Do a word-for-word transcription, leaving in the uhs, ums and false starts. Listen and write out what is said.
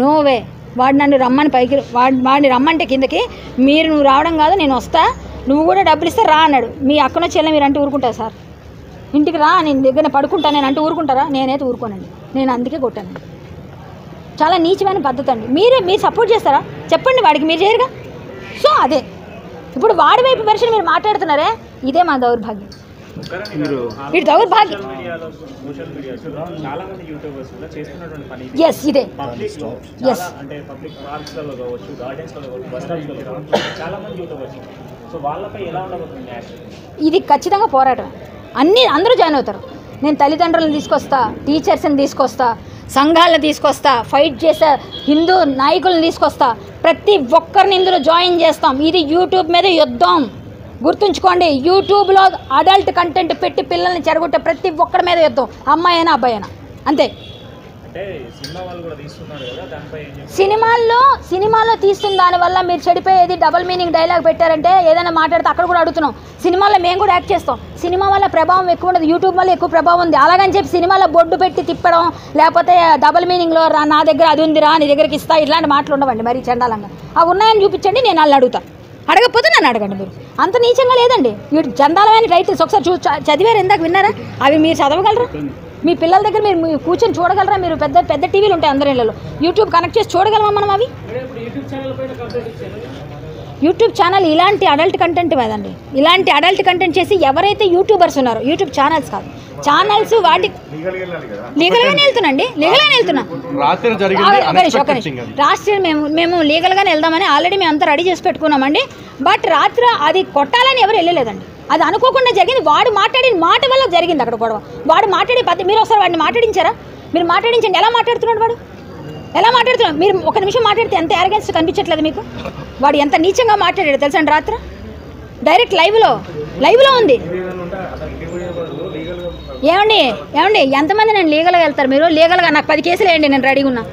No way, వాడు నన్ను రమ్మని పైకి వాడు వాడిని రమ్మంటే కిందకి మీరు నువ్వు రావడం కాదు నేను వస్తా, నువ్వు కూడా డబ్బులు ఇస్తే రా అన్నాడు. మీ అక్కనో చెల్లె మీరు అంటే ఊరుకుంటారు సార్, ఇంటికి రా నేను దగ్గర పడుకుంటా నేను అంటే ఊరుకుంటారా? నేనైతే ఊరుకోనండి, నేను అందుకే కొట్టానండి. చాలా నీచమైన పద్ధతి అండి. మీరే మీరు సపోర్ట్ చేస్తారా చెప్పండి, వాడికి మీరు చేయరుగా. సో అదే ఇప్పుడు వాడి వైపు పరిస్థితి మీరు మాట్లాడుతున్నారే, ఇదే మా దౌర్భాగ్యం. వీడు దౌర్భాగ్యం ఎస్ ఇదే ఎస్. ఇది ఖచ్చితంగా పోరాటం, అన్నీ అందరూ జాయిన్ అవుతారు. నేను తల్లిదండ్రులను తీసుకొస్తా, టీచర్స్ని తీసుకొస్తా, సంఘాలను తీసుకొస్తా, ఫైట్ చేసే హిందూ నాయకులను తీసుకొస్తా, ప్రతి ఒక్కరిని ఇందులో జాయిన్ చేస్తాం. ఇది యూట్యూబ్ మీద యుద్ధం గుర్తుంచుకోండి. యూట్యూబ్లో అడల్ట్ కంటెంట్ పెట్టి పిల్లల్ని చెరగొట్టే ప్రతి ఒక్కరి మీద యుద్ధం, అమ్మాయి అయినా అబ్బాయి అయినా అంతే. సినిమాల్లో సినిమాల్లో తీస్తున్న దానివల్ల మీరు చెడిపోయేది. డబల్ మీనింగ్ డైలాగ్ పెట్టారంటే ఏదైనా మాట్లాడితే అక్కడ కూడా అడుగుతున్నాం. సినిమాల్లో మేము కూడా యాక్ట్ చేస్తాం, సినిమా వల్ల ప్రభావం ఎక్కువ ఉండదు, యూట్యూబ్ వల్ల ఎక్కువ ప్రభావం ఉంది. అలాగని చెప్పి సినిమాలో బొడ్డు పెట్టి తిప్పడం, లేకపోతే డబల్ మీనింగ్లో రా నా దగ్గర అది ఉందిరా నీ దగ్గరికి ఇస్తా ఇట్లాంటి మాటలు ఉండవండి. మరి చండాలంగా అవి ఉన్నాయని చూపించండి, నేను వాళ్ళు అడుగుతా, అడగకపోతే నన్ను అడగండి. మీరు అంత నీచంగా లేదండి. మీరు చండాలమైన టైటిల్స్ ఒకసారి చూ చదివారు ఇందాక విన్నారా, అవి మీరు చదవగలరా? మీ పిల్లల దగ్గర మీరు కూర్చొని చూడగలరా? మీరు పెద్ద పెద్ద టీవీలు ఉంటాయి అందరి ఇళ్ళలో, యూట్యూబ్ కనెక్ట్ చేసి చూడగలమా మనం? అవి యూట్యూబ్ ఛానల్ ఇలాంటి అడల్ట్ కంటెంట్ కదండి. ఇలాంటి అడల్ట్ కంటెంట్ చేసి ఎవరైతే యూట్యూబర్స్ ఉన్నారో, యూట్యూబ్ ఛానల్స్ కాదు, ఛానల్స్ వాటి లీగల్గానే వెళ్తున్నాండి, లీగల్గానే వెళ్తున్నా. రాత్రి మేము మేము లీగల్గానే వెళ్దామని ఆల్రెడీ మేము అంతా రెడీ చేసి పెట్టుకున్నామండి. బట్ రాత్రి అది కొట్టాలని ఎవరు వెళ్ళలేదండి, అది అనుకోకుండా జరిగింది. వాడు మాట్లాడిన మాట వల్ల జరిగింది అక్కడ గొడవ. వాడు మాట్లాడే పద్ధతి మీరు ఒకసారి వాడిని మాట్లాడించారా? మీరు మాట్లాడించండి. ఎలా మాట్లాడుతున్నాడు వాడు? ఎలా మాట్లాడుతున్నాడు? మీరు ఒక నిమిషం మాట్లాడితే ఎంత యారగెన్స్ కనిపించట్లేదు మీకు? వాడు ఎంత నీచంగా మాట్లాడాడు తెలుసా అండి. రాత్రి డైరెక్ట్ లైవ్లో లైవ్లో ఉంది. ఏమండి ఏమండి ఎంతమంది నేను లీగల్గా వెళ్తారు? మీరు లీగల్గా నాకు పది కేసులు వేయండి, నేను రెడీగా ఉన్నా.